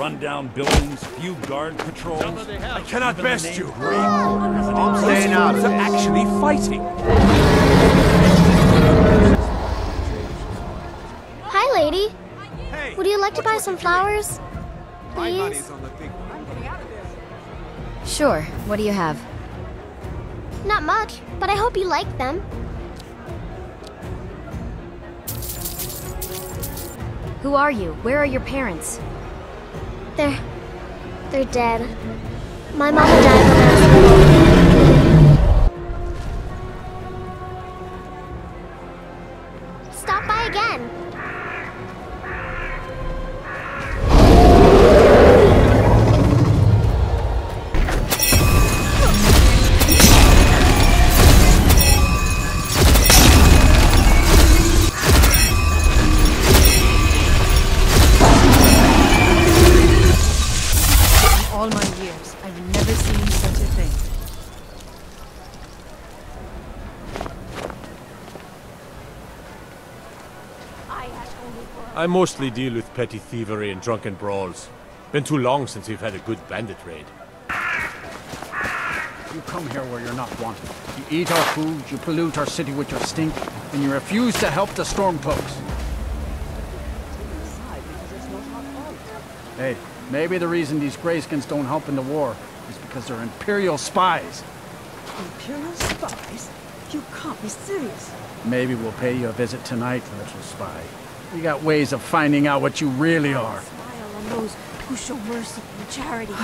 rundown buildings, few guard patrols. I cannot best you. I'm staying out of this. Actually fighting. Hi, lady. Hey, would you like to buy some flowers? Please? My money's on the big one. I'm getting out of this. Sure. What do you have? Not much, but I hope you like them. Who are you? Where are your parents? They're dead. My mama died when I was little. Stop by again. I mostly deal with petty thievery and drunken brawls. Been too long since we've had a good bandit raid. You come here where you're not wanted. You eat our food, you pollute our city with your stink, and you refuse to help the Stormcloaks. Hey, maybe the reason these Greyskins don't help in the war is because they're Imperial spies. Imperial spies? You can't be serious. Maybe we'll pay you a visit tonight, little spy. We got ways of finding out what you really are. Smile on those who show mercy and charity.